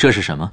这是什么？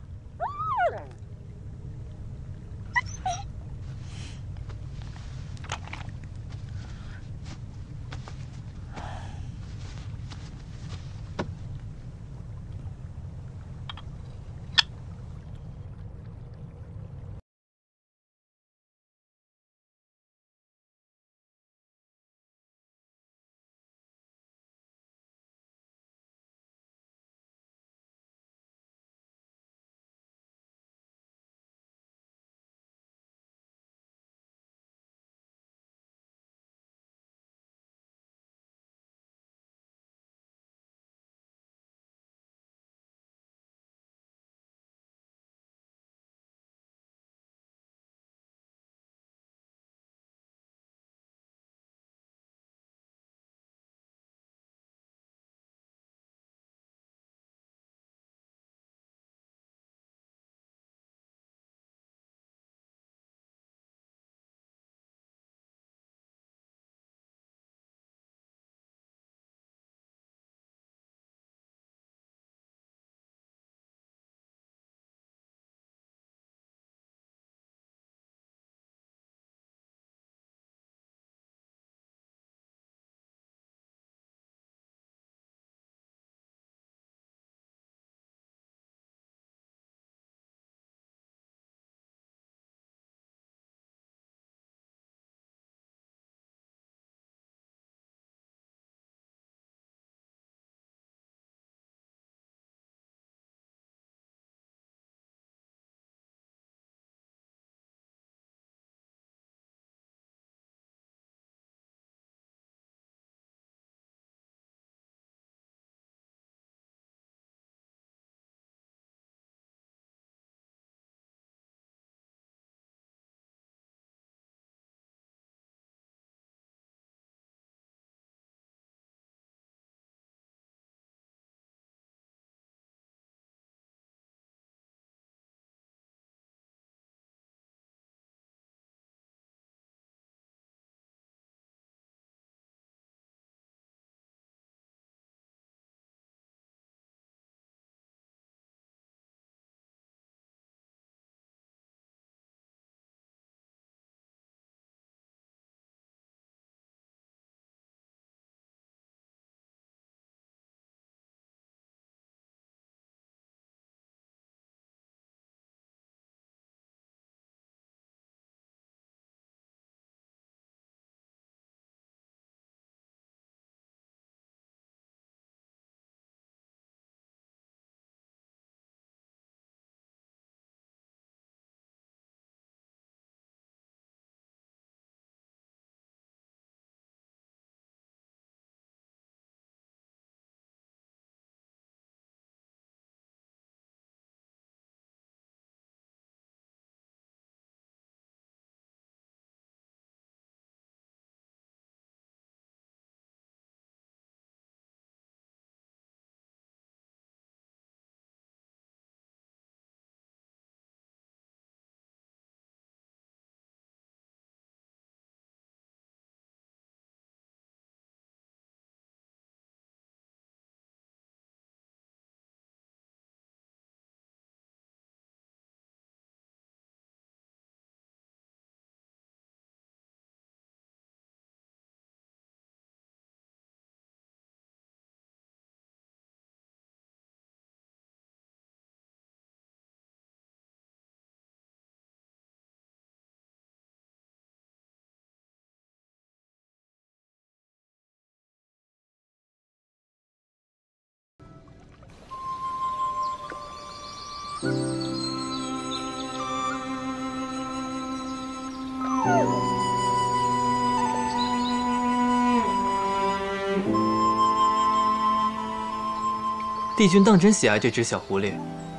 帝君当真喜爱这只小狐狸，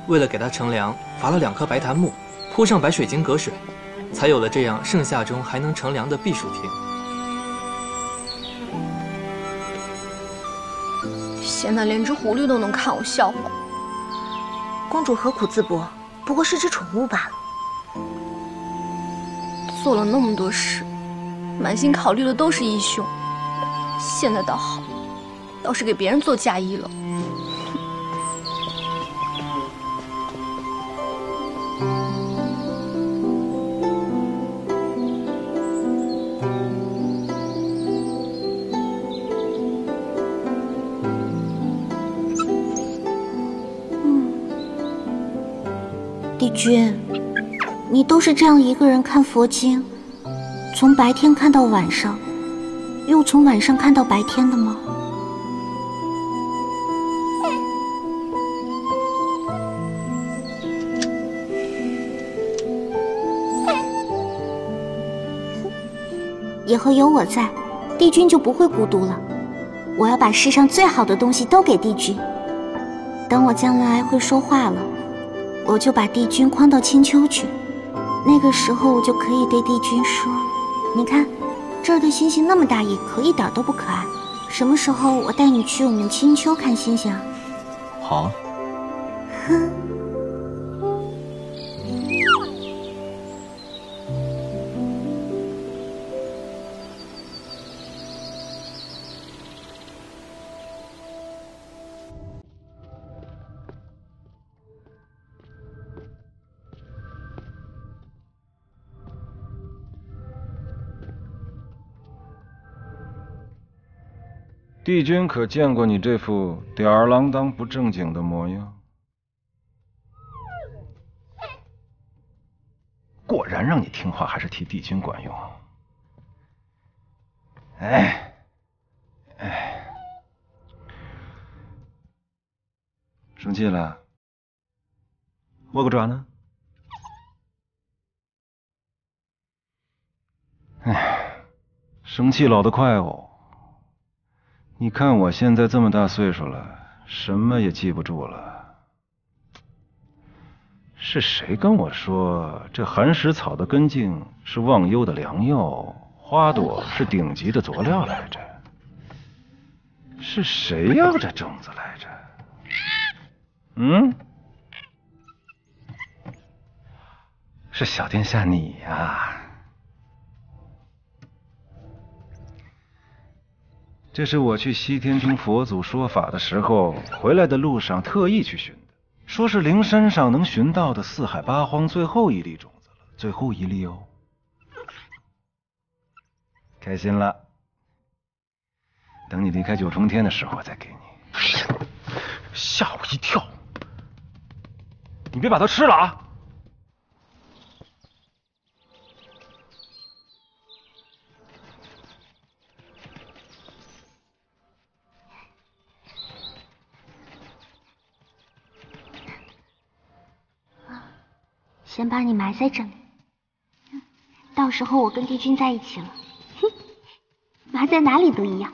为了给它乘凉，伐了2棵白檀木，铺上白水晶隔水，才有了这样盛夏中还能乘凉的避暑亭。现在连只狐狸都能看我笑话，公主何苦自薄？不过是只宠物罢了。做了那么多事，满心考虑的都是义兄，现在倒好，倒是给别人做嫁衣了。丽君，你都是这样一个人看佛经，从白天看到晚上，又从晚上看到白天的吗？以后有我在，帝君就不会孤独了。我要把世上最好的东西都给帝君。等我将来会说话了，我就把帝君诓到千秋去。那个时候，我就可以对帝君说：“你看，这儿的星星那么大一颗，一点都不可爱。什么时候我带你去我们千秋看星星啊？”好啊。哼。帝君可见过你这副吊儿郎当、不正经的模样？果然让你听话，还是替帝君管用。哎，哎，生气了？握个爪呢？哎，生气老得快哦。 你看我现在这么大岁数了，什么也记不住了。是谁跟我说这寒食草的根茎是忘忧的良药，花朵是顶级的佐料来着？是谁要这种子来着？嗯，是小殿下你呀。 这是我去西天听佛祖说法的时候，回来的路上特意去寻的，说是灵山上能寻到的四海八荒最后一粒种子了，最后一粒哦。开心了，等你离开九重天的时候再给你。吓我一跳！你别把它吃了啊！ 先把你埋在这里，到时候我跟帝君在一起了，埋在哪里都一样。